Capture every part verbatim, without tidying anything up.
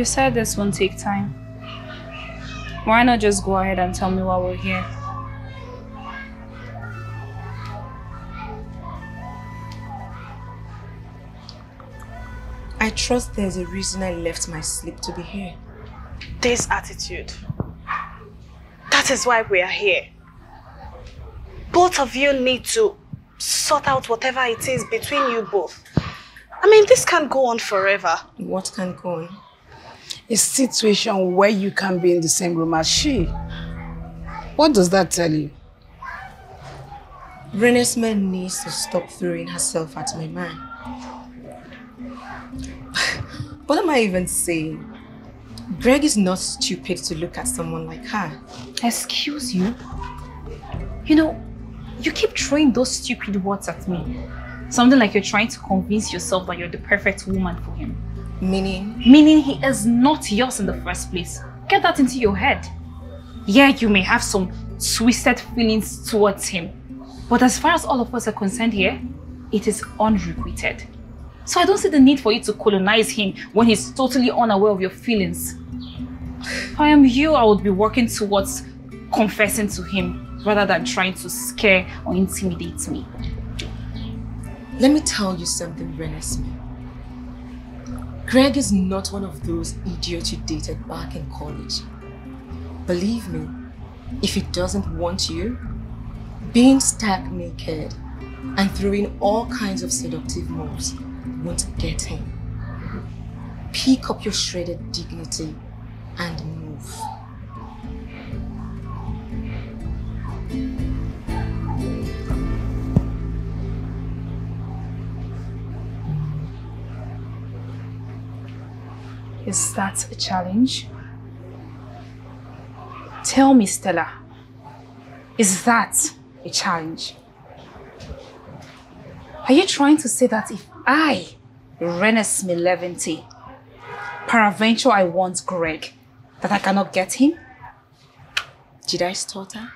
You said this won't take time. Why not just go ahead and tell me why we're here? I trust there's a reason I left my sleep to be here. This attitude. That is why we are here. Both of you need to sort out whatever it is between you both. I mean, this can't go on forever. What can go on? A situation where you can be in the same room as she. What does that tell you? Renesmee needs to stop throwing herself at my man. What am I even saying? Greg is not stupid to look at someone like her. Excuse you? You know, you keep throwing those stupid words at me. Something like you're trying to convince yourself that you're the perfect woman for him. Meaning? Meaning he is not yours in the first place. Get that into your head. Yeah, you may have some twisted feelings towards him. But as far as all of us are concerned here, it is unrequited. So I don't see the need for you to colonize him when he's totally unaware of your feelings. If I am you, I would be working towards confessing to him rather than trying to scare or intimidate me. Let me tell you something, Renesmee. Greg is not one of those idiots you dated back in college. Believe me, if he doesn't want you, being stark naked and throwing all kinds of seductive moves won't get him. Pick up your shredded dignity and move. Is that a challenge? Tell me, Stella, is that a challenge? Are you trying to say that if I, Renesmee Levinty, paraventure I want Greg, that I cannot get him? Did I stutter?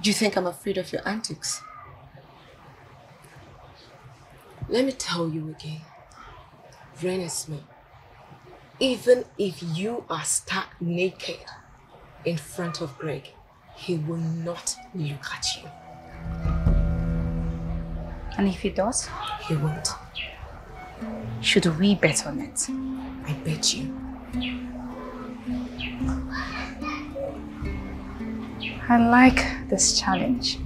Do you think I'm afraid of your antics? Let me tell you again, Renesmee, even if you are stark naked in front of Greg, he will not look at you. And if he does? He won't. Should we bet on it? I bet you. I like this challenge.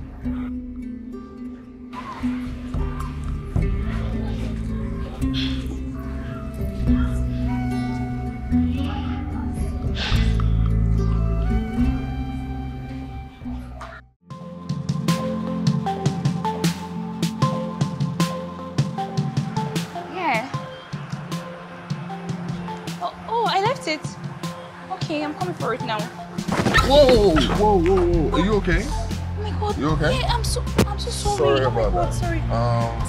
Right now. Whoa, whoa, whoa, whoa! Are you okay? Oh my God! You okay? Yeah, I'm so, I'm so sorry. Sorry oh about God, that. Sorry. Um, yes,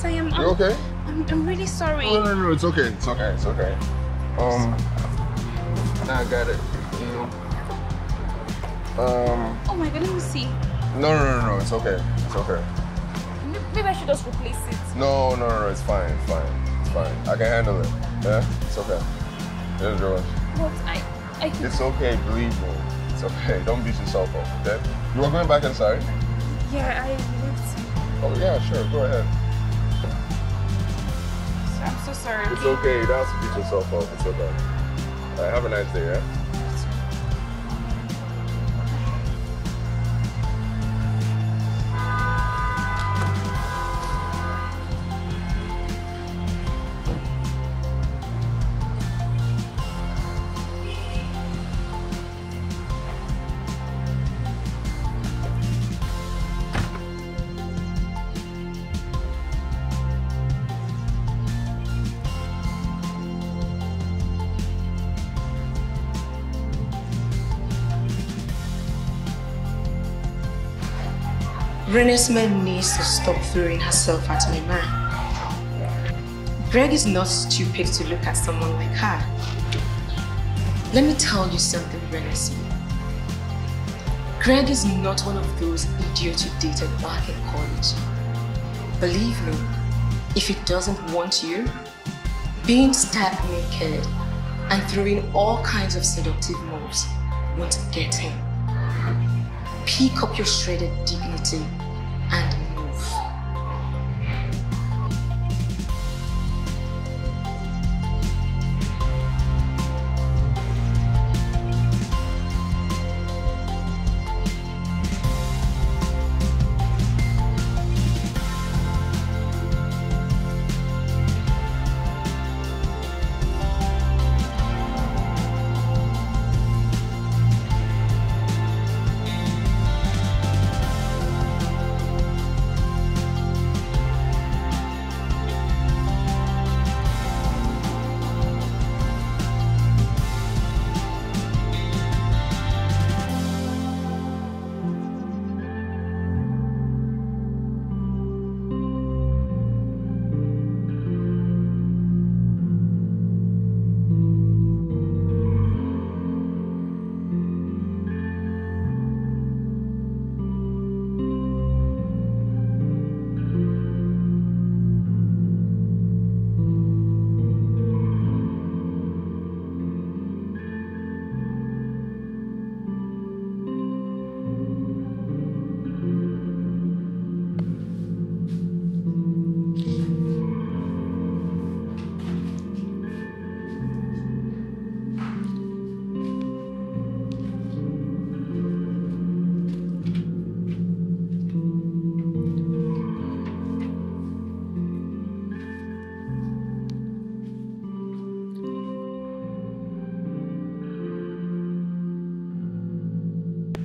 I am. You I'm, okay? I'm, I'm really sorry. No, no, no, it's okay. It's okay. It's okay. Um, now I got it. You know. Um. Oh my God! Let me see. No, no, no, no, it's okay. It's okay. Maybe I should just replace it. No, no, no, no, it's fine. It's fine. It's fine. I can handle it. Yeah, it's okay. There's yours. What I. It's okay, believe me. It's okay. Don't beat yourself up, okay? You are going back inside? Yeah, I need to. Oh, yeah, sure. Go ahead. I'm so sorry. It's okay. You don't have to beat yourself up. It's okay. All right, have a nice day, yeah? Renesmee needs to stop throwing herself at my man. Greg is not stupid to look at someone like her. Let me tell you something, Renesmee. Greg is not one of those idiots you dated back in college. Believe me, if he doesn't want you, being stabbed naked, and throwing all kinds of seductive moves. You want to get him. Pick up your shredded dignity and move.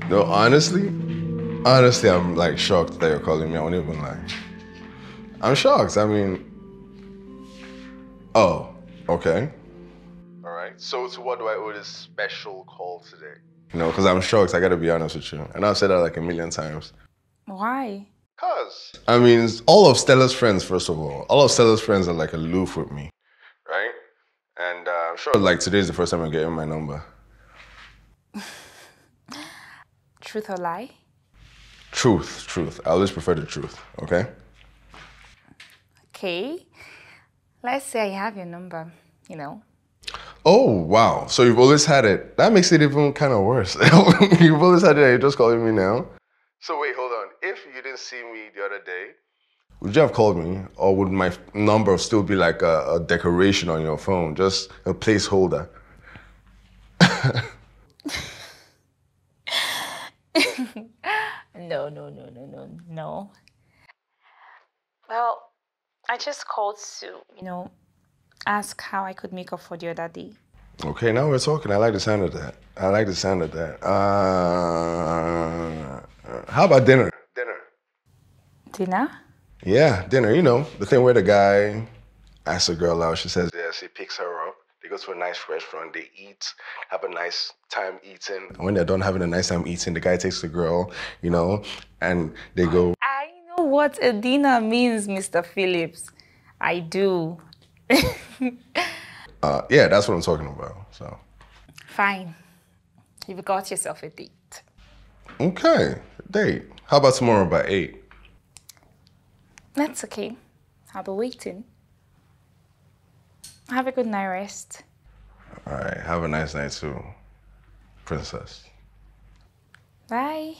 No, honestly, honestly, I'm like shocked that you're calling me. I won't even lie. I'm shocked. I mean, oh, okay. All right. So, to what do I owe this special call today? No, because I'm shocked. I got to be honest with you. And I've said that like a million times. Why? Because, I mean, all of Stella's friends, first of all, all of Stella's friends are like aloof with me, right? And uh, I'm sure like today's the first time I'm getting my number. Truth or lie? Truth, truth. I always prefer the truth, okay? Okay. Let's say I have your number, you know. Oh, wow. So you've always had it. That makes it even kind of worse. You've always had it and you're just calling me now. So wait, hold on. If you didn't see me the other day, would you have called me? Or would my number still be like a, a decoration on your phone? Just a placeholder? No, no, no, no, no, no. Well, I just called to, you know, ask how I could make up for the other day. Okay, now we're talking. I like the sound of that. I like the sound of that. Uh, how about dinner? Dinner. Dinner? Yeah, dinner. You know, the thing where the guy asks a girl out. She says yes, he picks her up. They go to a nice restaurant, they eat, have a nice time eating. And when they're done having a nice time eating, the guy takes the girl, you know, and they go... I know what a dinner means, Mister Phillips. I do. uh, yeah, that's what I'm talking about, so... Fine. You've got yourself a date. Okay, a date. How about tomorrow by eight? That's okay. I'll be waiting. Have a good night rest. All right, have a nice night too, princess. Bye.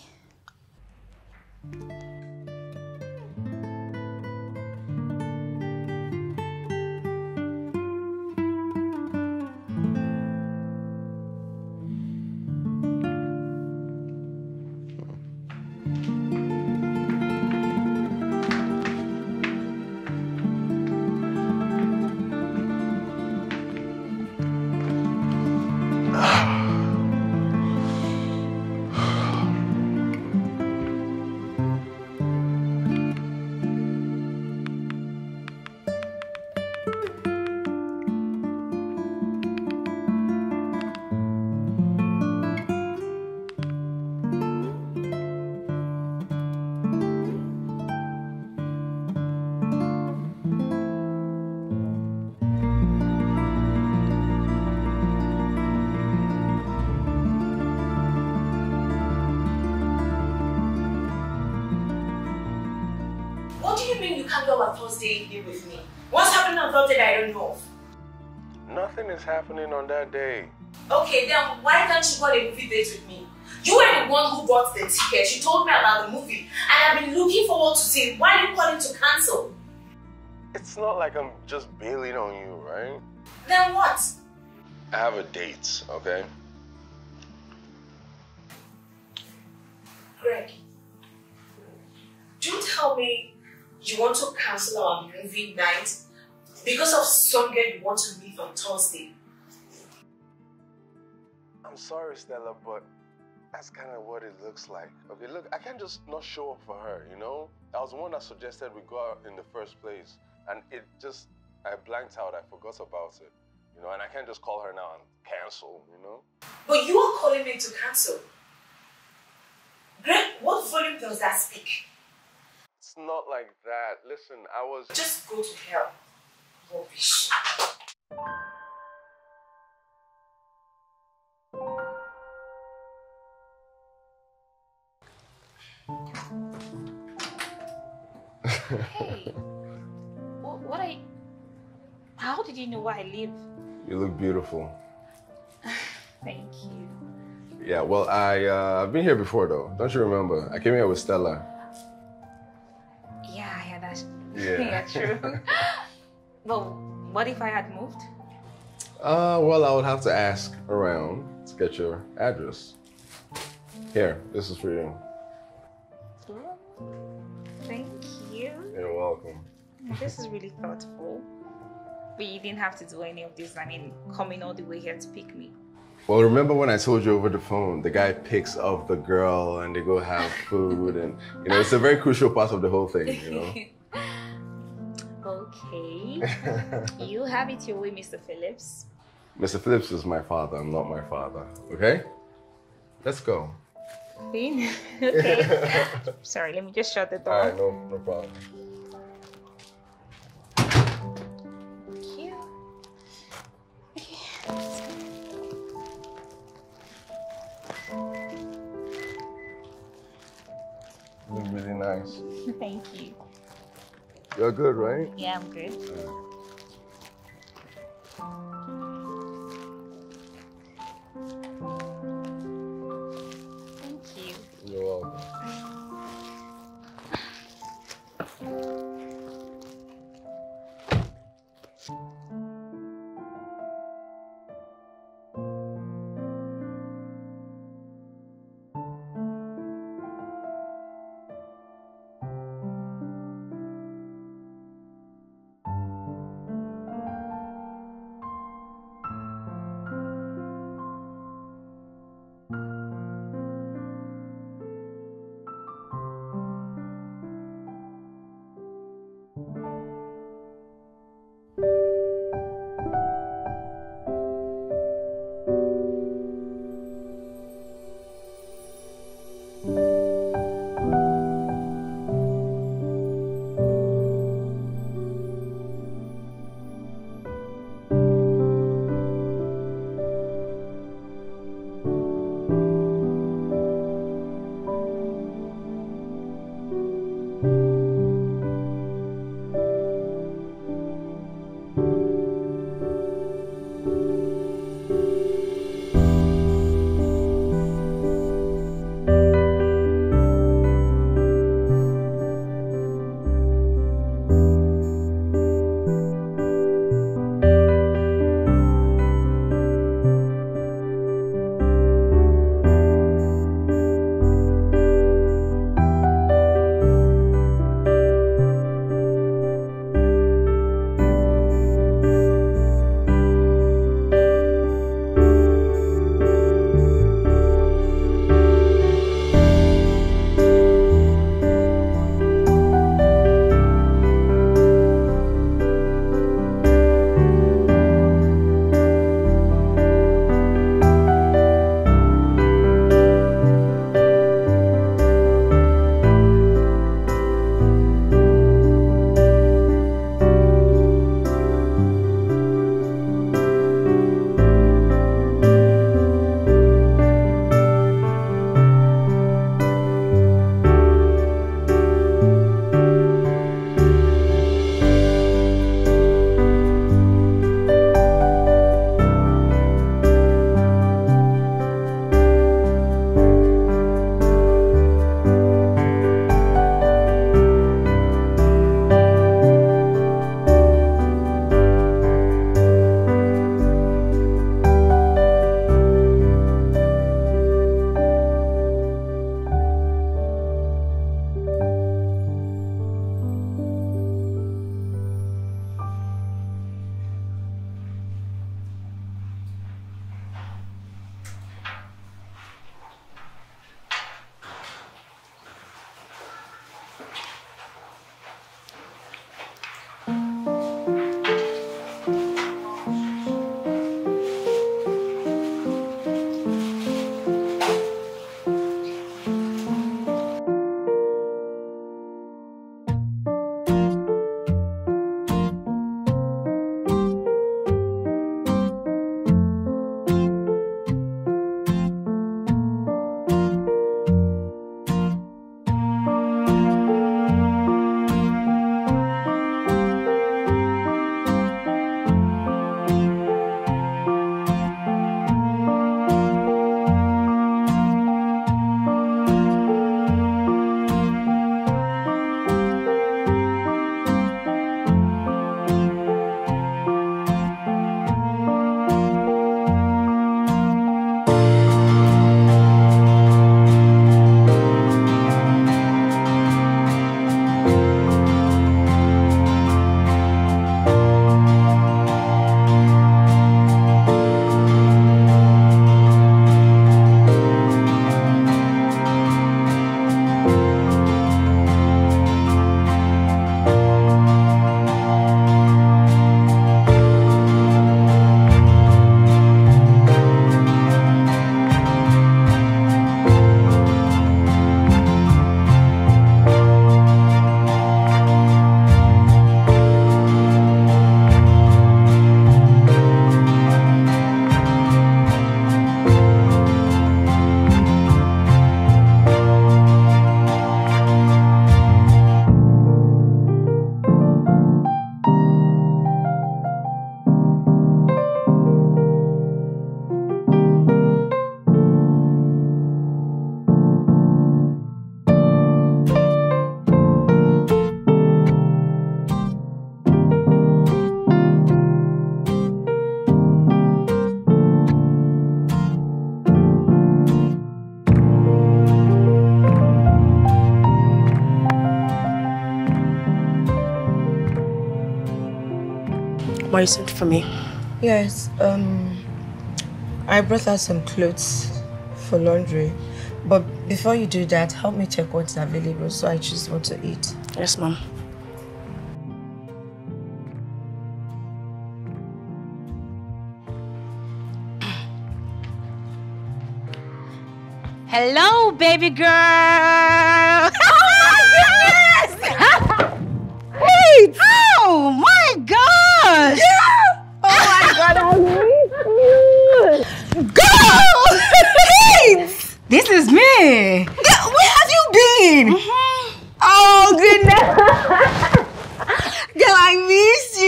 Thursday here with me. What's happening on Thursday that I don't know of? Nothing is happening on that day. Okay, then why can't you go to the movie date with me? You were the one who bought the ticket. You told me about the movie, and I've been looking forward to see it. Why are you calling to cancel? It's not like I'm just bailing on you, right? Then what? I have a date, okay? Greg, don't tell me you want to cancel our movie night because of some girl you want to meet on Thursday. I'm sorry, Stella, but that's kind of what it looks like. Okay, look, I can't just not show up for her, you know? I was the one that suggested we go out in the first place, and it just, I blanked out, I forgot about it, you know? And I can't just call her now and cancel, you know? But you are calling me to cancel. Greg, what volume does that speak? It's not like that. Listen, I was... Just go to hell. Rubbish. Hey. What, what I... How did you know where I live? You look beautiful. Thank you. Yeah, well, I, uh, I've been here before, though. Don't you remember? I came here with Stella. Yeah, yeah, that's yeah. Yeah, true. Well, what if I had moved? Uh, well, I would have to ask around to get your address. Here, this is for you. Thank you. You're welcome. This is really thoughtful. But you didn't have to do any of this, I mean, coming all the way here to pick me. Well, remember when I told you over the phone, the guy picks up the girl and they go have food and, you know, it's a very crucial part of the whole thing, you know? Okay. You have it your way, Mister Phillips. Mister Phillips is my father. I'm not my father, okay? Let's go. Finn? Okay. Sorry, let me just shut the door. All right, no, no problem. Thank you. Okay, let's go. Look really nice. Thank you. You're good, right? Yeah, I'm good. Yeah. Thank you. You're welcome. what you sent for me. Yes, um, I brought out some clothes for laundry. But before you do that, help me check what's available so I choose what to eat. Yes, ma'am. Hello, baby girl! Oh my goodness! Wait! Oh my gosh! Yeah. Oh my god, I miss you! Girl! Wait! This is me! Girl, where have you been? Mm-hmm. Oh goodness! Girl, I miss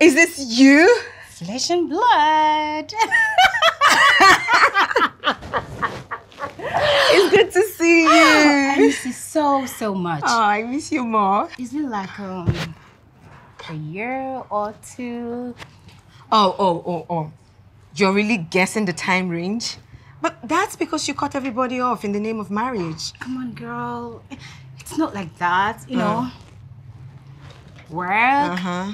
you! Is this you? Flesh and blood! It's good to see you. Oh, I miss you so, so much. Oh, I miss you more. Is it like um, a year or two? Oh, oh, oh, oh. You're really guessing the time range? But that's because you cut everybody off in the name of marriage. Come on, girl. It's not like that, you uh, know. Work, uh-huh.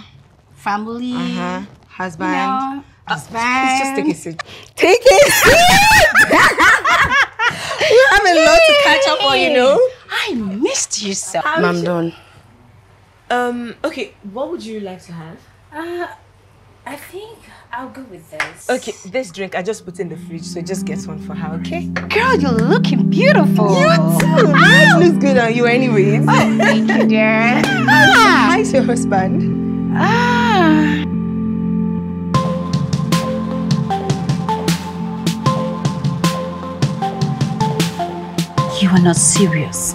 family, uh-huh. husband. You know, husband. Let's just take a seat. Take a seat! You have a lot to catch up on, you know. I missed you so. Ma'am, done. Um, okay, what would you like to have? Uh, I think I'll go with this. Okay, this drink I just put in the fridge, so just get one for her, okay? Girl, you're looking beautiful. You too. Mine looks good on you anyways. Oh, thank you, dear. Ah. How's your husband? Ah. You are not serious.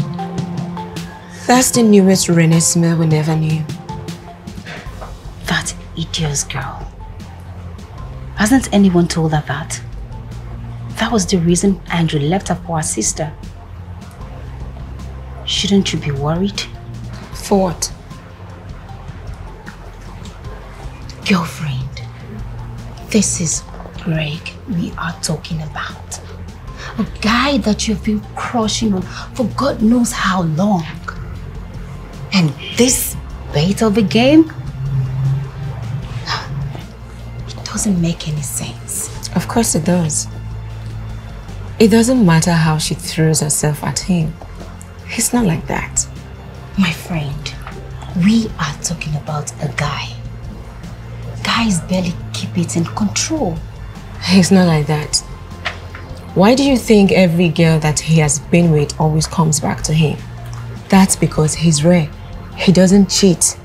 That's the newest Renesmee we never knew. That idiot's girl. Hasn't anyone told her that? That was the reason Andrew left her for her sister. Shouldn't you be worried? For what? Girlfriend, this is Greg we are talking about. A guy that you've been crushing on for God knows how long. And this bait of a game? It doesn't make any sense. Of course it does. It doesn't matter how she throws herself at him. He's not like that. My friend, we are talking about a guy. Guys barely keep it in control. He's not like that. Why do you think every girl that he has been with always comes back to him? That's because he's rare. He doesn't cheat.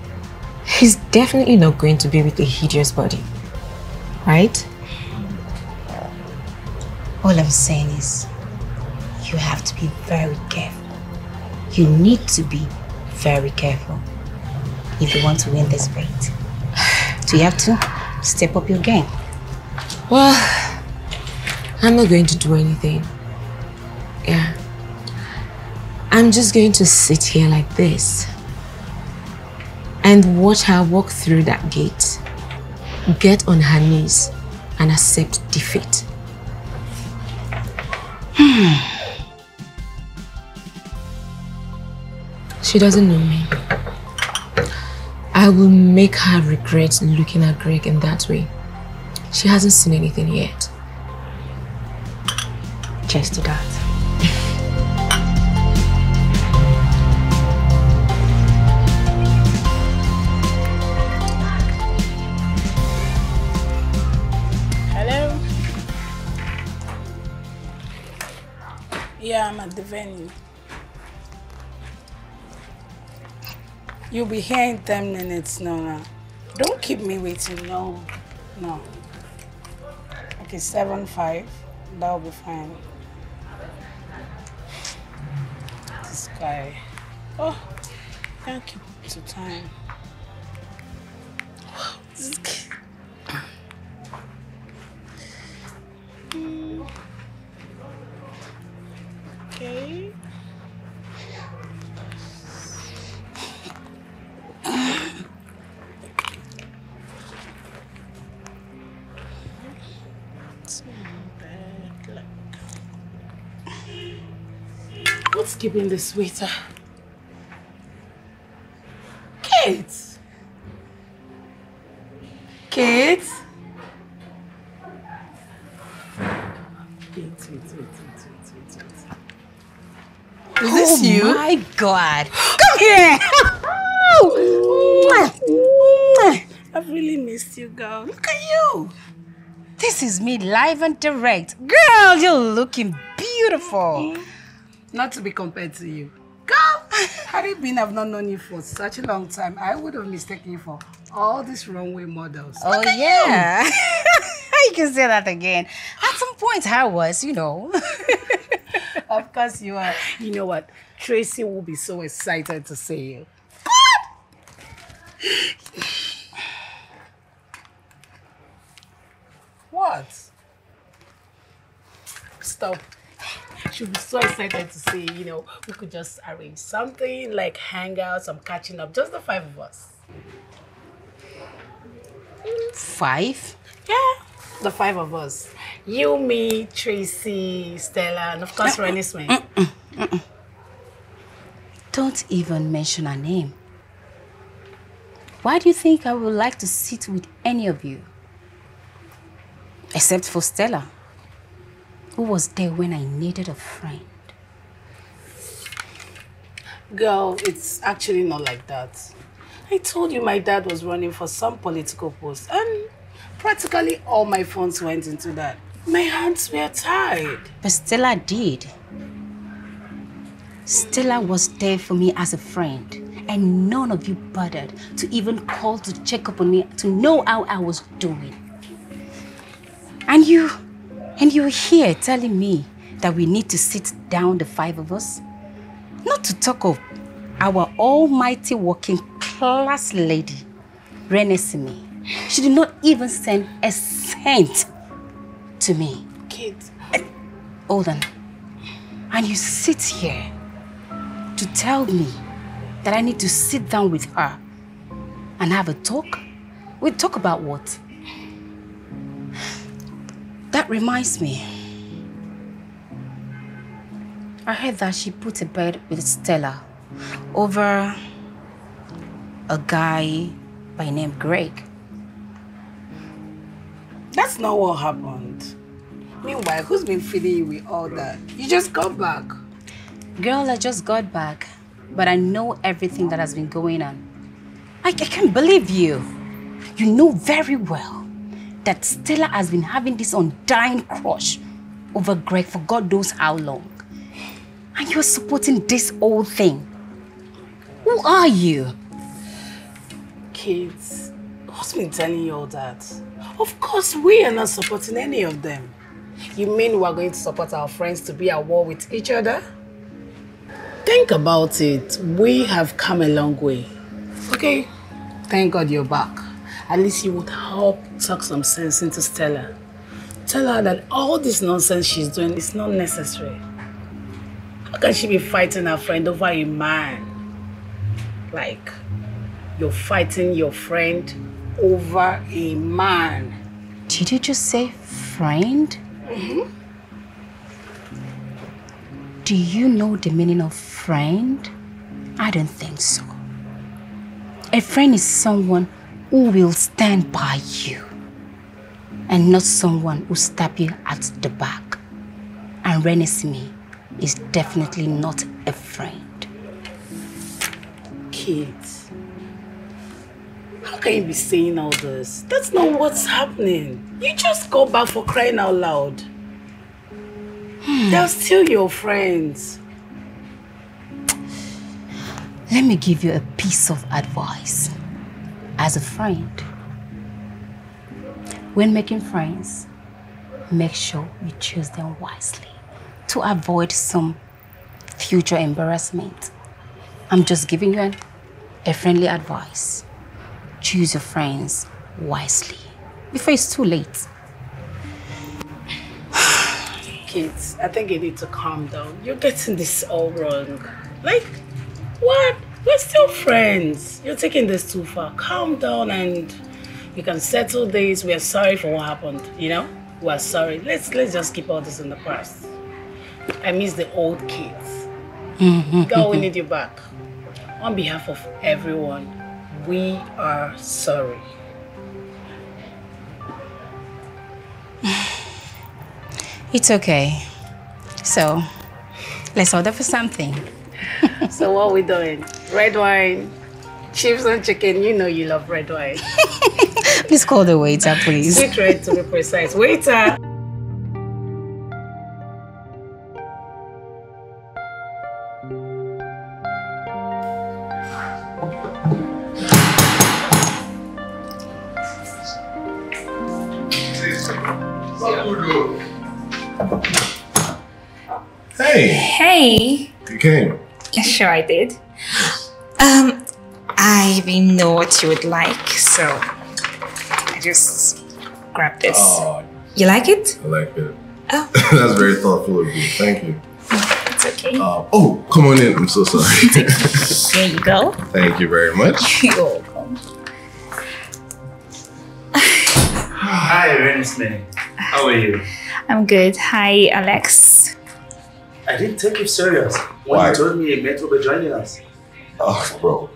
He's definitely not going to be with a hideous body. Right? All I'm saying is, you have to be very careful. You need to be very careful if you want to win this fight. So you have to step up your game. Well... I'm not going to do anything. Yeah. I'm just going to sit here like this and watch her walk through that gate, get on her knees, and accept defeat. She doesn't know me. I will make her regret looking at Greg in that way. She hasn't seen anything yet. Cheers to that. Hello? Yeah, I'm at the venue. You'll be here in ten minutes, Nora. Don't keep me waiting, no. No. Okay, seven five. That'll be fine. This guy. Oh, can't keep up to time. Okay. What's keeping this waiter? Kate! Kate? Wait, wait, wait, wait, wait, wait. Is this you? Oh my God. Come here! I've really missed you, girl. Look at you. This is me live and direct. Girl, you're looking beautiful. Not to be compared to you. Girl, had it been I've not known you for such a long time, I would have mistaken you for all these runway models. Oh, look at yeah. You. You can say that again. At some point, I was, you know. Of course you are. You know what? Tracy will be so excited to see you. God! What? Stop. She'll be so excited to see, you know, we could just arrange something, like hangouts, some catching up, just the five of us. Five? Yeah, the five of us. You, me, Tracy, Stella, and of course, no. Renesmee. Mm -mm, mm -mm. Don't even mention her name. Why do you think I would like to sit with any of you? Except for Stella, who was there when I needed a friend. Girl, it's actually not like that. I told you my dad was running for some political post, and practically all my funds went into that. My hands were tied. But Stella did. Stella was there for me as a friend, and none of you bothered to even call to check up on me to know how I was doing. And you, and you're here telling me that we need to sit down, the five of us? Not to talk of our almighty working class lady, Renesmee. She did not even send a cent to me. Kids. And, hold on. And you sit here to tell me that I need to sit down with her and have a talk? We talk about what? That reminds me. I heard that she put a bet with Stella over a guy by name Greg. That's not what happened. Meanwhile, who's been feeding you with all that? You just got back. Girl, I just got back, but I know everything that has been going on. I, I can't believe you. You know very well that Stella has been having this undying crush over Greg for God knows how long. And you're supporting this whole thing. Who are you? Kids, who's been telling you all that? Of course, we are not supporting any of them. You mean we're going to support our friends to be at war with each other? Think about it. We have come a long way. Okay, thank God you're back. At least you would help talk some sense into Stella. Tell her that all this nonsense she's doing is not necessary. How can she be fighting her friend over a man? Like, you're fighting your friend over a man. Did you just say friend? Mm-hmm. Do you know the meaning of friend? I don't think so. A friend is someone who will stand by you and not someone who stab you at the back. And Renesmee is definitely not a friend. Kids, how can you be saying all this? That's not what's happening. You just go back for crying out loud. Hmm. They're still your friends. Let me give you a piece of advice. As a friend, when making friends, make sure you choose them wisely to avoid some future embarrassment. I'm just giving you an, a friendly advice. Choose your friends wisely before it's too late. Kids, I think you need to calm down. You're getting this all wrong. Like, what? We're still friends. You're taking this too far. Calm down and you can settle this. We're sorry for what happened, you know? We're sorry. Let's let's just keep all this in the past. I miss the old kids. Mm-hmm. God, we need you back. On behalf of everyone, we are sorry. It's okay. So, let's order for something. So what are we doing? Red wine, chips and chicken. You know you love red wine. Please call the waiter, please. Sweet red to be precise. Waiter! Hey! Hey! You came. Sure I did. Um, I didn't know what you would like, so I just grabbed this. Oh, you like it? I like it. Oh. That's very thoughtful of you. Thank you. It's okay. Uh, oh, come on in. I'm so sorry. There you go. Thank you very much. You're welcome. Hi, Renesmee. How are you? I'm good. Hi, Alex. I didn't take you serious when Why? you told me Matt will be joining us. Oh, bro.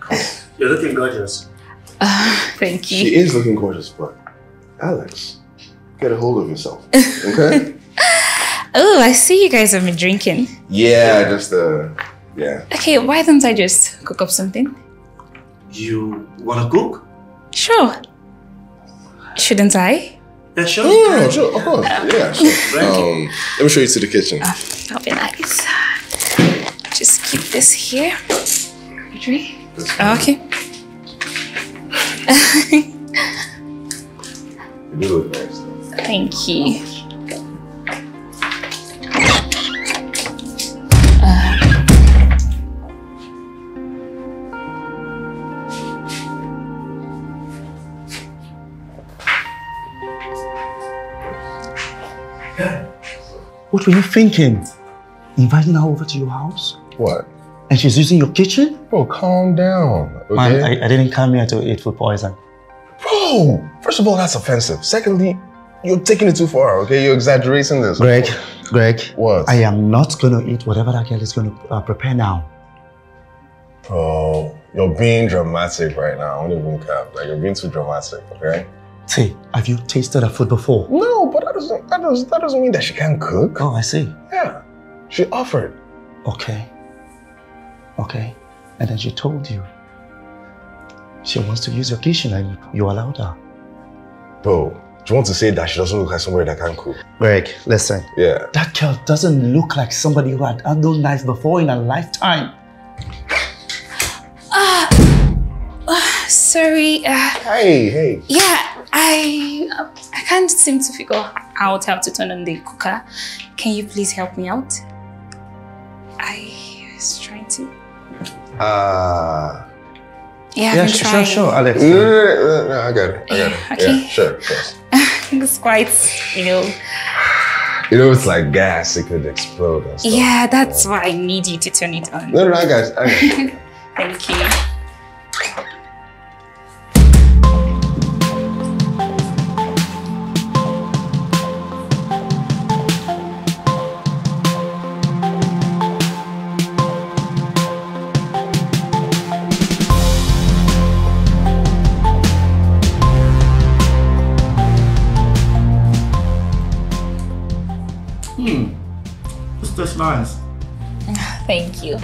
You're looking gorgeous. Uh, thank you. She is looking gorgeous, but Alex, get a hold of yourself, okay? Oh, I see you guys have been drinking. Yeah, yeah. just, uh, yeah. Okay, why don't I just cook up something? You wanna cook? Sure. Shouldn't I? Yeah, sure. Yeah, yeah, sure, of course. Um, yeah, sure. Um, let me show you to the kitchen. Uh, that'll be nice. Just keep this here. Oh, okay. You look nice. Thank you. What were you thinking? Inviting her over to your house? What? And she's using your kitchen? Bro, calm down, okay? Man, I, I didn't come here to eat food poison. Bro, first of all, that's offensive. Secondly, you're taking it too far, okay? You're exaggerating this. Greg, Greg. What? I am not going to eat whatever that girl is going to uh, prepare now. Bro, you're being dramatic right now. I don't even care. Like, you're being too dramatic, okay? Say, have you tasted her food before? No, but that doesn't, that doesn't, that doesn't mean that she can't cook. Oh, I see. Yeah, she offered. Okay. Okay, and then she told you she wants to use your kitchen and you allowed her. Bro, do you want to say that she doesn't look like somebody that can cook? Greg, listen. Yeah. That girl doesn't look like somebody who had handled knives before in her lifetime. Ah, uh, uh, sorry. Uh, hey, hey. Yeah, I, uh, I can't seem to figure out how to turn on the cooker. Can you please help me out? I was trying to. Uh, yeah, yeah sure, sure, sure, Alex. No, no, no, I got it, I got it. Okay. Yeah, sure, sure. It's quite, you know. You know, it's like gas, it could explode and stuff. Yeah, that's yeah. why I need you to turn it on. No, no, I got it, I got it. Thank you. Nice. Thank you.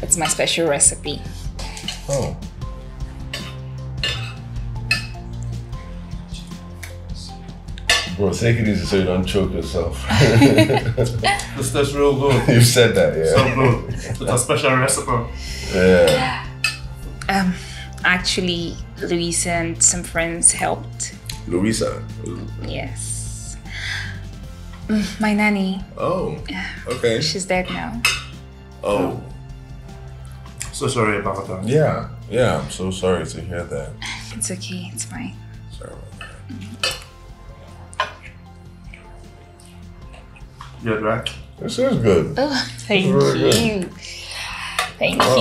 It's my special recipe. Oh. Bro, take it easy so you don't choke yourself. This tastes real good. You've said that, yeah. So good. It's a special recipe. Yeah. Um, actually, Louisa and some friends helped. Louisa? Yes. My nanny. Oh, okay. She's dead now. Oh. So sorry about that. Yeah, yeah, I'm so sorry to hear that. It's okay, it's fine. Sorry about that. Mm-hmm. Good, right? This is good. Oh, thank you. Good. Thank wow.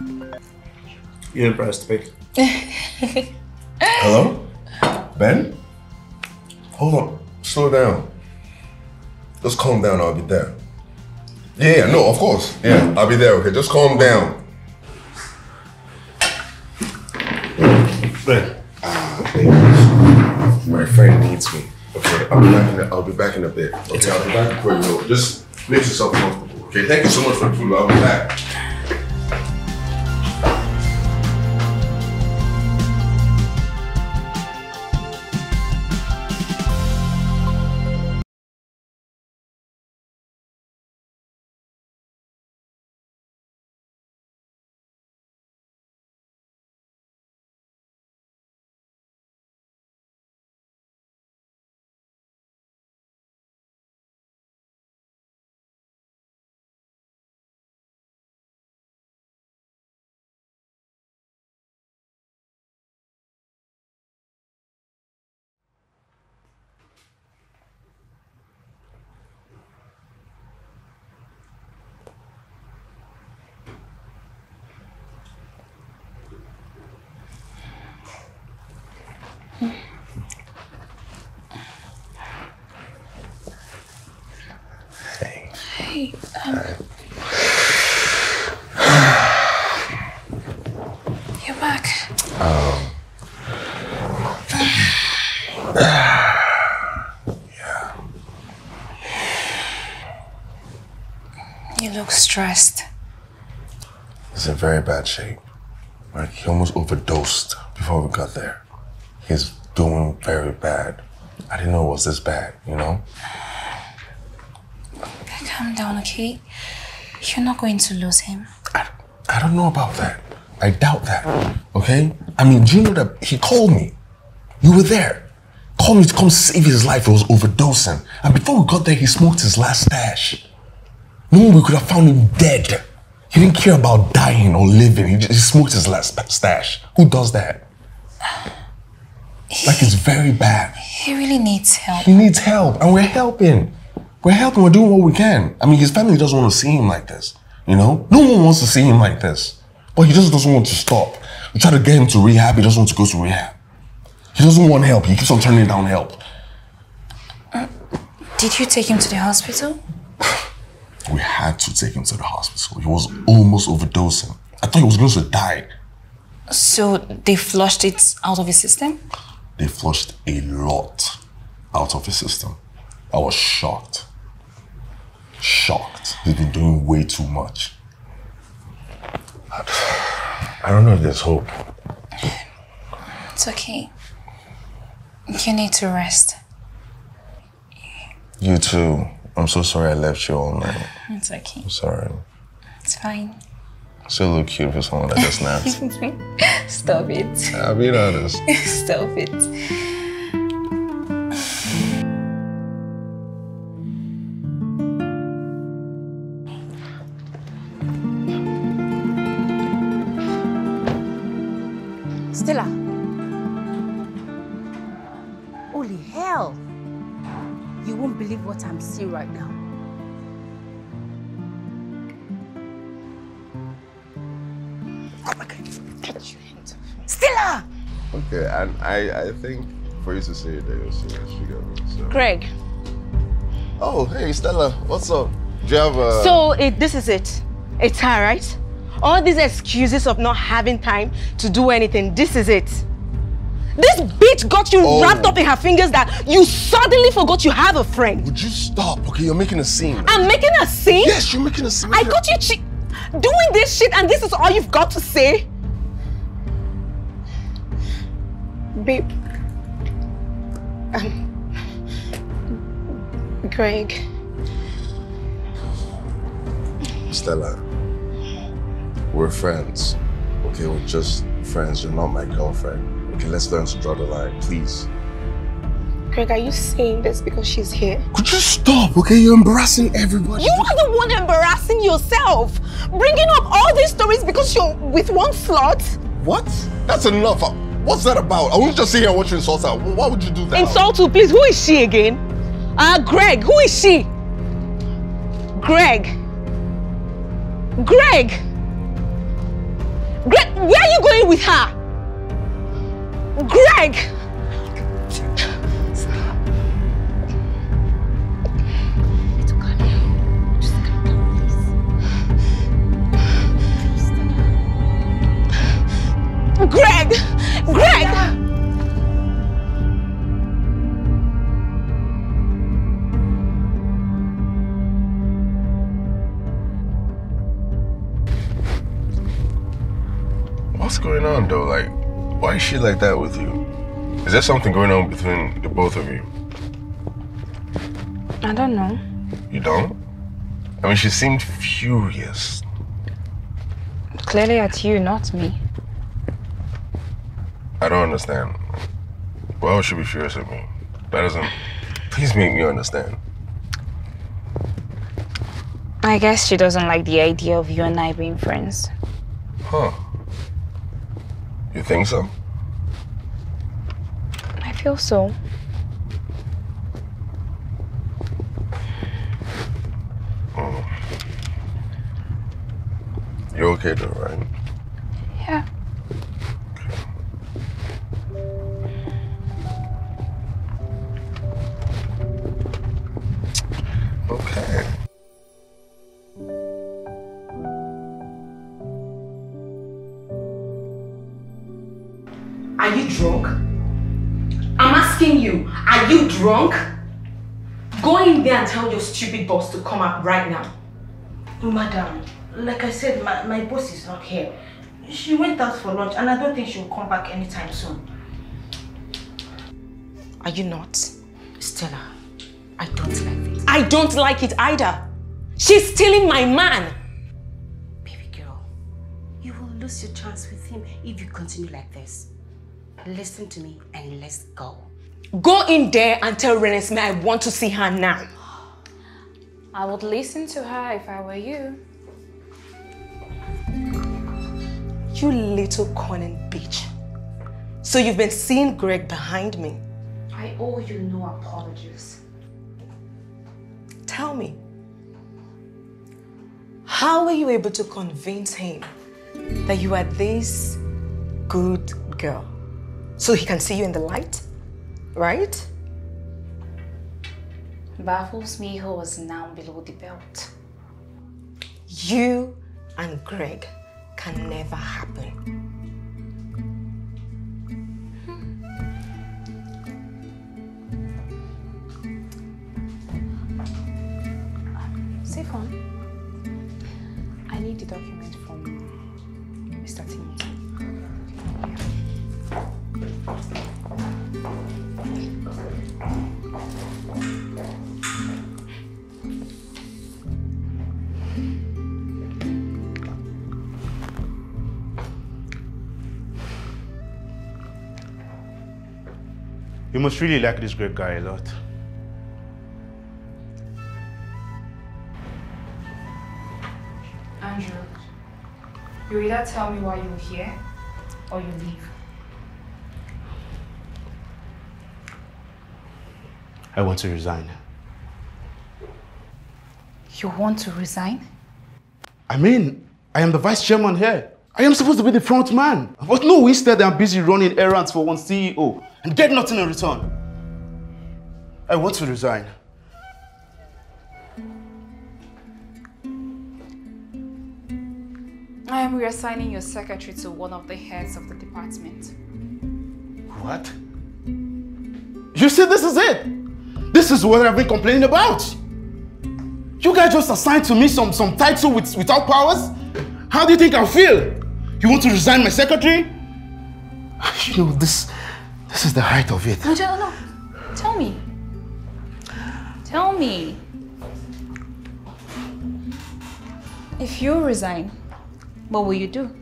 you. You're impressed, babe. Hello? Ben? Hold on. Slow down. Just calm down. I'll be there. Yeah, no, of course. Yeah, I'll be there. Okay, just calm down. Ben. Ah, thank you. My friend needs me. Okay, I'll be back in the, I'll be back in a bit. Okay, it's I'll be back quick. No, just make yourself comfortable. Okay, thank you so much for the food. I'll be back. Stressed. He's in very bad shape. Like he almost overdosed before we got there. He's doing very bad. I didn't know it was this bad, you know? Calm down, okay? You're not going to lose him. I, I don't know about that. I doubt that, okay? I mean, do you know that he called me? You were there. Called me to come save his life. He was overdosing. And before we got there, he smoked his last stash. No, we could have found him dead. He didn't care about dying or living. He just smoked his last stash. Who does that? He, like, it's very bad. He really needs help. He needs help, and we're helping. We're helping. We're doing what we can. I mean, his family doesn't want to see him like this, you know? No one wants to see him like this. But he just doesn't want to stop. We try to get him to rehab. He doesn't want to go to rehab. He doesn't want help. He keeps on turning down help. Uh, did you take him to the hospital? We had to take him to the hospital. He was almost overdosing. I thought he was going to die. So they flushed it out of his system? They flushed a lot out of his system. I was shocked. Shocked. They've been doing way too much. I don't know if there's hope. It's okay. You need to rest. You too. I'm so sorry I left you all night. It's okay. I'm sorry. It's fine. I still look cute for someone that just snapped. Stop it. I'll be honest. Stop it. Right now. Stella! Okay, and I, I think for you to say it, you're serious. You got me, so. Greg. Oh, hey, Stella. What's up? Do you have a... So, it, this is it. It's her, right? All these excuses of not having time to do anything, this is it. This bitch got you oh. wrapped up in her fingers that you suddenly forgot you have a friend. Would you stop? Okay, you're making a scene. I'm making a scene? Yes, you're making a scene. I got you che- doing this shit and this is all you've got to say? Babe. Um, Greg. Stella, we're friends. Okay, we're just friends. You're not my girlfriend. Okay, let's learn to draw the line, please. Greg, are you saying this because she's here? Could you stop, okay? You're embarrassing everybody. You are the one embarrassing yourself. Bringing up all these stories because you're with one slut. What? That's enough. What's that about? I wouldn't just sit here and watch you insult her. Why would you do that? Insult who, please? Who is she again? Uh, Greg, who is she? Greg. Greg. Greg, where are you going with her? Greg! Stop. It's okay now. Just calm down, please. Greg! Greg! what's going on, though? Like, why is she like that with you? Is there something going on between the both of you? I don't know. You don't? I mean, she seemed furious. Clearly at you, not me. I don't understand. Why would she be furious at me? That doesn't... Please make me understand. I guess she doesn't like the idea of you and I being friends. Huh. You think so? I feel so. Mm. You're okay though, right? Yeah. Okay. Are you drunk? I'm asking you, are you drunk? Go in there and tell your stupid boss to come up right now. Madam, like I said, my, my boss is not here. She went out for lunch and I don't think she'll come back anytime soon. Are you not? Stella, I don't like it. I don't like it either. She's stealing my man. Baby girl, you will lose your chance with him if you continue like this. Listen to me and let's go. Go in there and tell Renesmee I want to see her now. I would listen to her if I were you. You little cunning bitch. So you've been seeing Greg behind me. I owe you no apologies. Tell me, how were you able to convince him that you are this good girl? So he can see you in the light, right? Baffles me who was now below the belt. You and Greg can never happen. Hmm. Safe on. I need the document from Mister T. You must really like this great guy a lot. Andrew, you either tell me why you're here or you leave. I want to resign. You want to resign? I mean, I am the vice chairman here. I am supposed to be the front man. But no, instead I'm busy running errands for one C E O and get nothing in return. I want to resign. I am reassigning your secretary to one of the heads of the department. What? You see, this is it. This is what I've been complaining about. You guys just assigned to me some, some title with, without powers? How do you think I'll feel? You want to resign my secretary? You know, this, this is the height of it. No, no, no. Tell me. Tell me. If you resign, what will you do?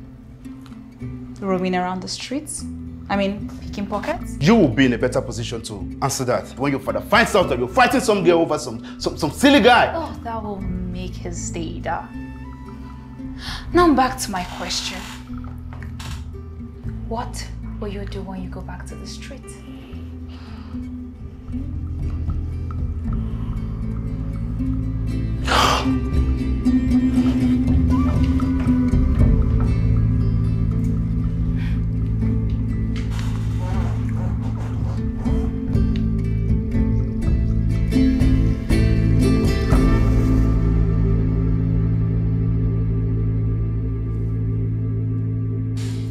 Roaming around the streets? I mean, picking pockets? You will be in a better position to answer that when your father finds out that you're fighting some girl over some, some, some silly guy. Oh, that will make his day, da. Now back to my question. What will you do when you go back to the street?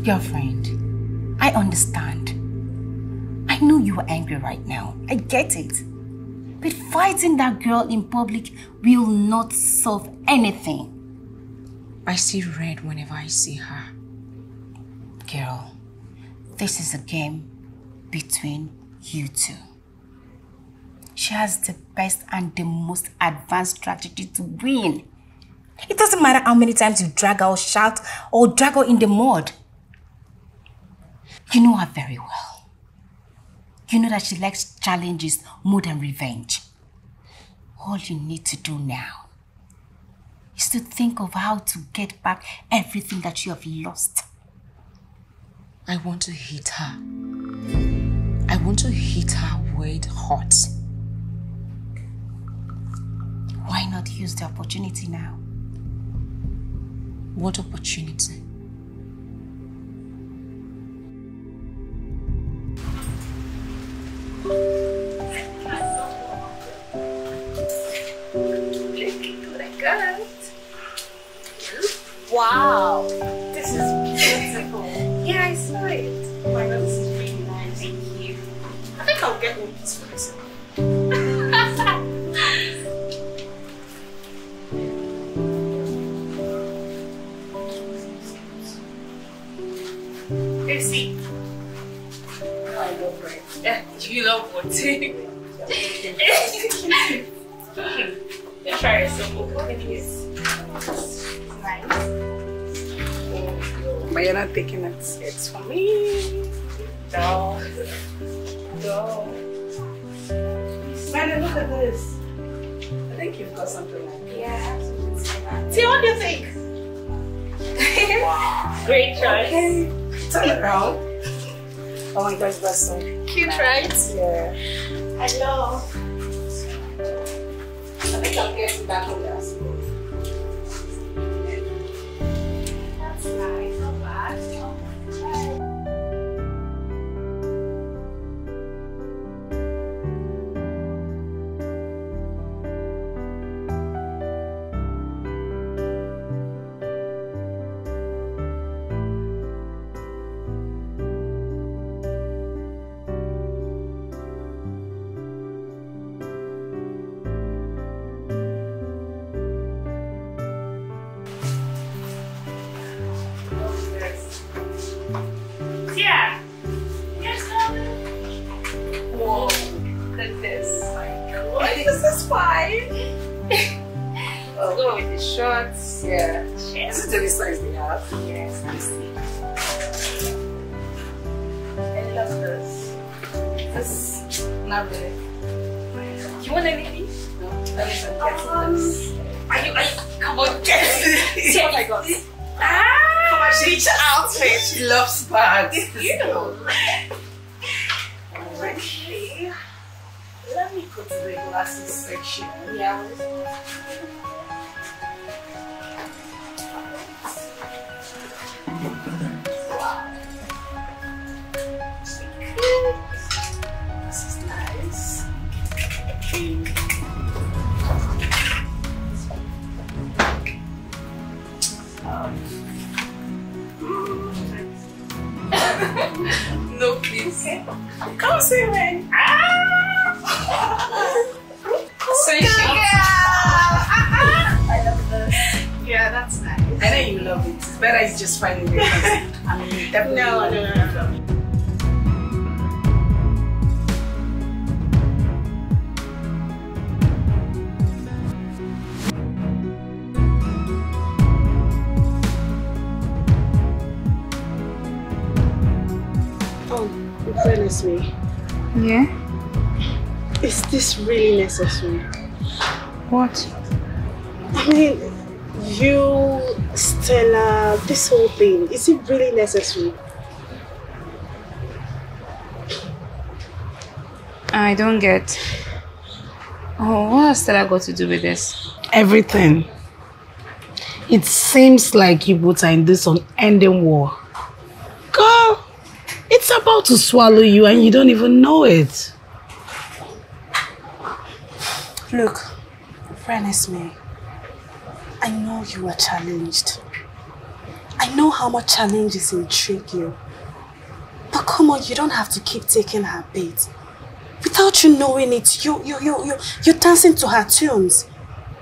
Girlfriend, I understand. I know you are angry right now. I get it. But fighting that girl in public will not solve anything. I see red whenever I see her. Carol, this is a game between you two. She has the best and the most advanced strategy to win. It doesn't matter how many times you drag her or shout or drag her in the mud. You know her very well. You know that she likes challenges more than revenge. All you need to do now is to think of how to get back everything that you have lost. I want to hit her. I want to hit her with hot. Why not use the opportunity now? What opportunity? Wow, this is beautiful. Yeah, I saw it. Oh my God, this is really nice. Thank you. I think I'll get one piece for myself. See. I love Greg. Yeah, you love what? Let's try some more. It's nice. Oh, but you're not taking it. It's for me. No. No. Man, look at this. I think you've got something like this. Yeah, absolutely. See, what do you think? Wow. Great choice. Okay. Turn around. Oh my gosh, that's so cute, right? Yeah. I love. I think I'm getting back on that spot. That's nice, not bad. Oh my really necessary. What? I mean, you, Stella, this whole thing, is it really necessary? I don't get. Oh, what has Stella got to do with this? Everything. It seems like you both are in this unending war. Girl, it's about to swallow you and you don't even know it. Look, Renesmee, I know you are challenged. I know how much challenges intrigue you. But come on, you don't have to keep taking her bait. Without you knowing it, you, you, you, you, you're dancing to her tunes.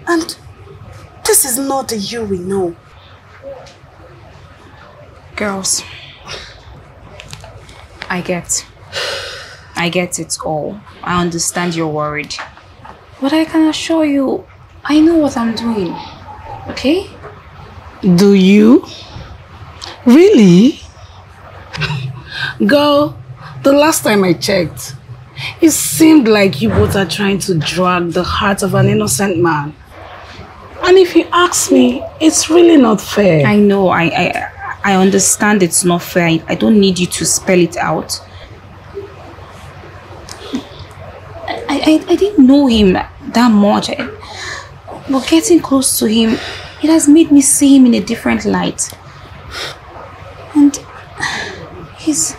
And this is not the you we know. Girls, I get. I get it all. I understand you're worried. But I can assure you, I know what I'm doing. Okay? Do you? Really? Girl, the last time I checked, it seemed like you both are trying to drag the heart of an innocent man. And if you ask me, it's really not fair. I know, I, I, I understand it's not fair. I don't need you to spell it out. I, I, I didn't know him that much. I, but getting close to him, it has made me see him in a different light. And he's...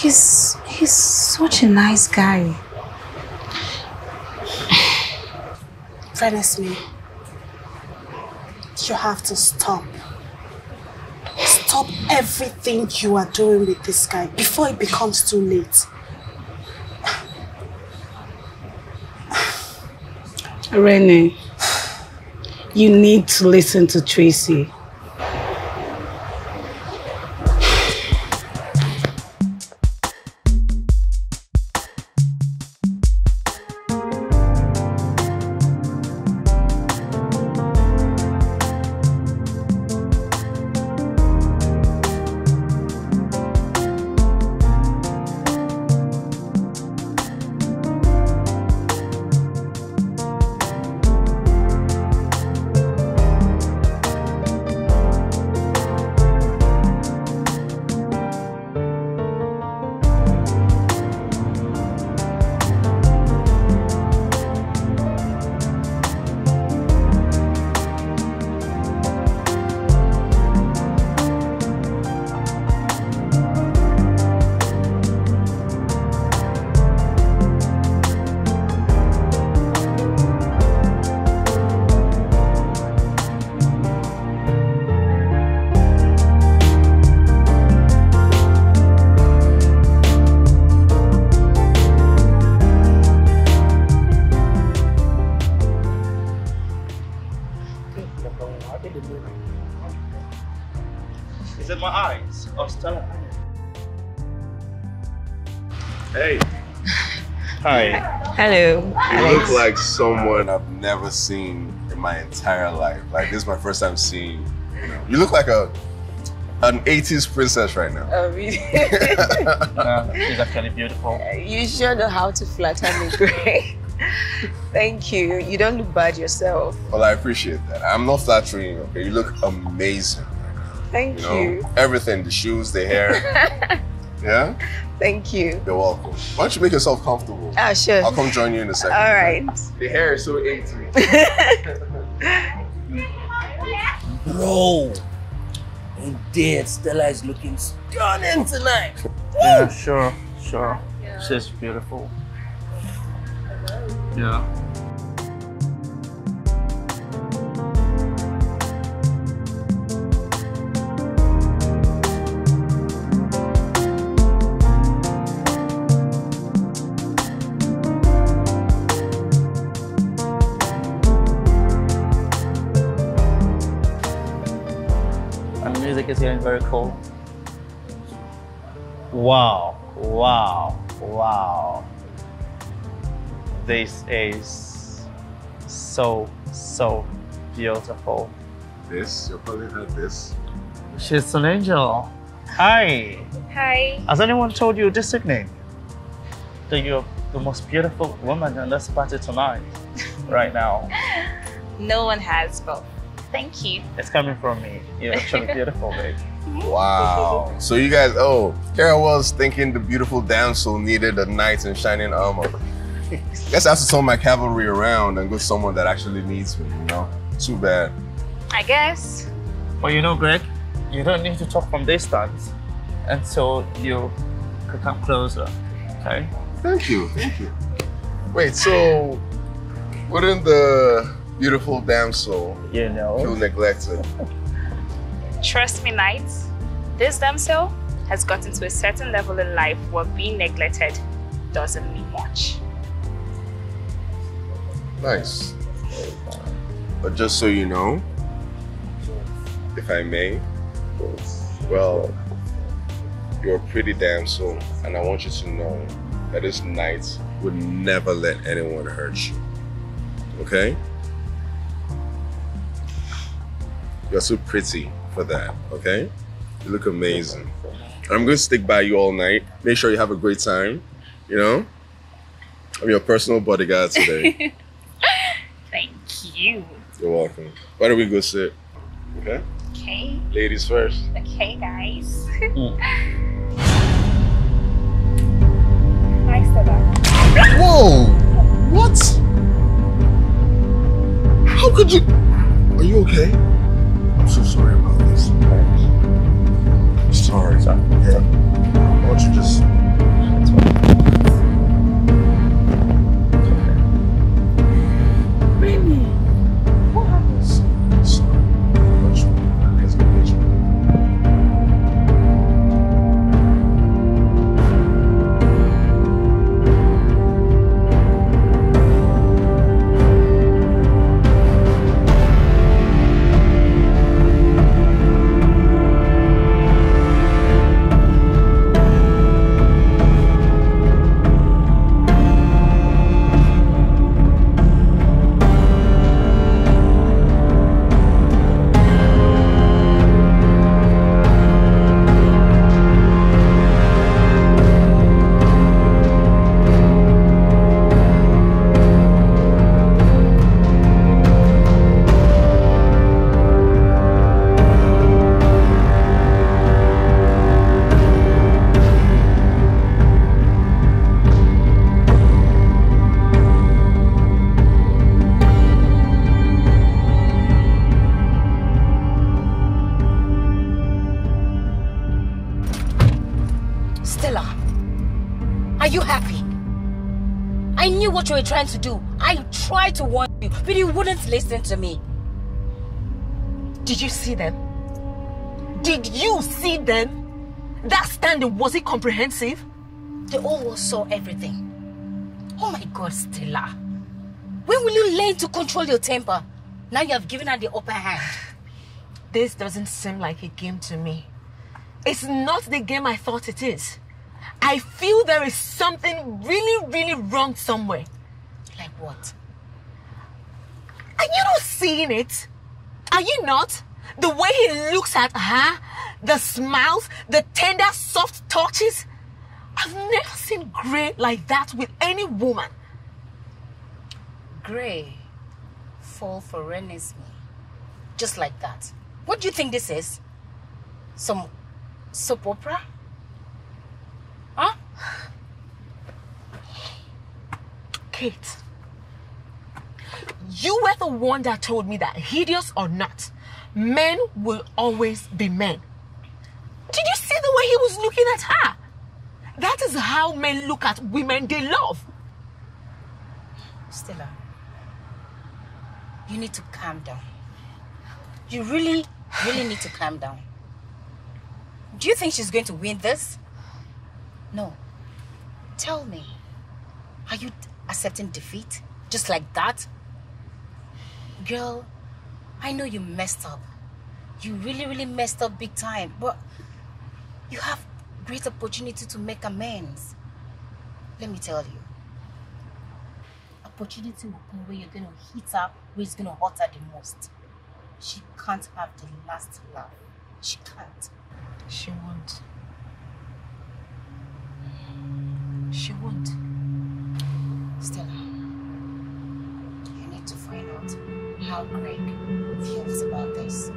He's... He's such a nice guy. Renesmee, you have to stop. Stop everything you are doing with this guy before it becomes too late. Rene, you need to listen to Tracy. Hello. You look like someone I've never seen in my entire life. Like, this is my first time seeing you. You know, you look like a an eighties princess right now. Oh, really? No, she's actually beautiful. You sure know how to flatter me, Greg. Thank you. You don't look bad yourself. Well, I appreciate that. I'm not flattering you. Okay? You look amazing. Thank you. You know, everything, the shoes, the hair. Yeah? Thank you. You're welcome. Why don't you make yourself comfortable? Ah, sure. I'll come join you in a second. All right. The hair is so eighty. Bro! Indeed, Stella is looking stunning tonight. Yeah, sure, sure. Yeah. She's beautiful. Yeah. It's getting very cold. Wow, wow, wow. This is so, so beautiful. This? You're calling her this? She's an angel. Hi. Hi. Has anyone told you this evening that you're the most beautiful woman on this party tonight, right now? No one has, but thank you. It's coming from me. You're actually beautiful, babe. Wow. So you guys, oh, Carol was thinking the beautiful damsel needed a knight in shining armor. Guess I have to turn my cavalry around and go to someone that actually needs me, you know? Too bad. I guess. Well, you know, Greg, you don't need to talk from distance until you could come closer, okay? Thank you, thank you. Wait, so wouldn't the beautiful damsel, you know, feel neglected? Trust me, knights, this damsel has gotten to a certain level in life where being neglected doesn't mean much. Nice. But just so you know, if I may, well, you're a pretty damsel, and I want you to know that this knight would never let anyone hurt you, okay? You're so pretty for that, okay? You look amazing. I'm gonna stick by you all night. Make sure you have a great time, you know? I'm your personal bodyguard today. Thank you. You're welcome. Why don't we go sit, okay? Okay. Ladies first. Okay, guys. Mm. Whoa! What? How could you? Are you okay? I'm so sorry about this. I'm sorry. Sorry. Yeah. Why don't you just? It's okay. Baby, what happened? I'm sorry. Trying to do. I tried to warn you, but you wouldn't listen to me. Did you see them? Did you see them? That standing, was it comprehensive? They all saw everything. Oh my God, Stella. When will you learn to control your temper? Now you have given her the upper hand. This doesn't seem like a game to me. It's not the game I thought it is. I feel there is something really, really wrong somewhere. Like what? Are you not seeing it? Are you not? The way he looks at her, the smiles, the tender, soft touches. I've never seen Grey like that with any woman. Grey fall for Renesmee, just like that. What do you think this is? Some soap opera? Huh? Kate. You were the one that told me that, hideous or not, men will always be men. Did you see the way he was looking at her? That is how men look at women they love. Stella, you need to calm down. You really, really need to calm down. Do you think she's going to win this? No. Tell me, are you accepting defeat? Just like that? Girl, I know you messed up. You really, really messed up big time, but you have great opportunity to make amends. Let me tell you, opportunity will come where you're going to hit her, where it's going to hurt her the most. She can't have the last laugh. She can't. She won't. She won't. Stella, you need to find out how Greg feels about this.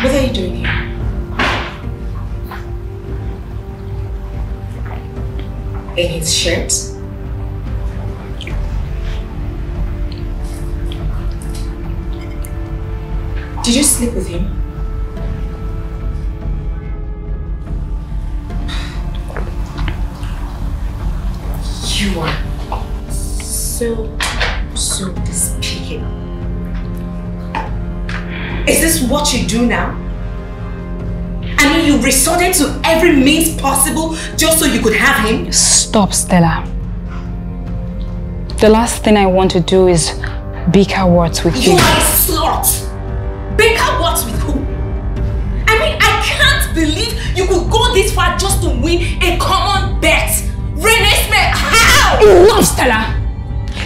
What are you doing here? In his shirt? Did you sleep with him? You are so, so despicable. Is this what you do now? I mean, you resorted to every means possible just so you could have him? Stop, Stella. The last thing I want to do is bicker words with you. You are a slut! Baker works with who? I mean, I can't believe you could go this far just to win a common bet. Renesmee, how? Enough, Stella!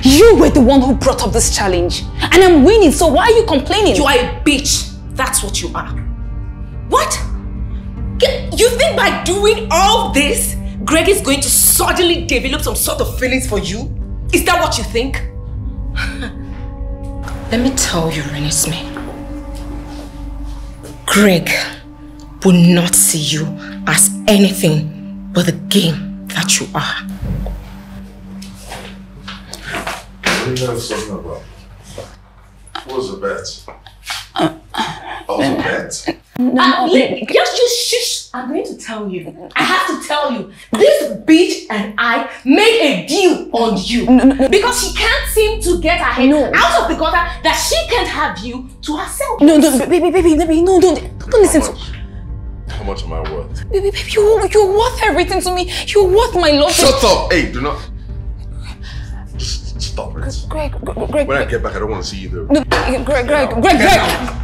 You were the one who brought up this challenge. And I'm winning, so why are you complaining? You are a bitch. That's what you are. What? You think by doing all this, Greg is going to suddenly develop some sort of feelings for you? Is that what you think? Let me tell you, Renesmee. Greg will not see you as anything but the game that you are. What are you guys talking about? What was the bet? Uh, uh, what was the bet? No, uh, no, yes, just shush. I'm going to tell you. I have to tell you. This bitch and I made a deal on you. No, no, no. Because she can't seem to get her head no. out of the gutter that she can't have you to herself. No, no, baby, baby, baby, no, don't, don't listen to me. How much am I worth? Baby, baby, you, you're worth everything to me. You're worth my love. Shut up. Hey, do not. Just stop it. Greg, Greg, Greg. When I get back, I don't want to see you there. No, Greg, Greg, Greg, Greg. Greg.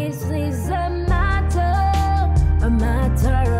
This is a matter, a matter of